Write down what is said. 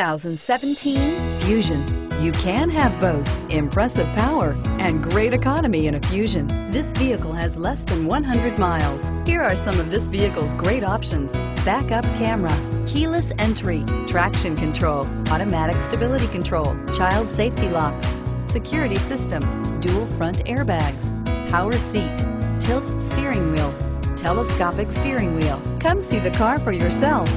2017 Fusion. You can have both impressive power and great economy in a Fusion. This vehicle has less than 100 miles. Here are some of this vehicle's great options: backup camera, keyless entry, traction control, automatic stability control, child safety locks, security system, dual front airbags, power seat, tilt steering wheel, telescopic steering wheel. Come see the car for yourself.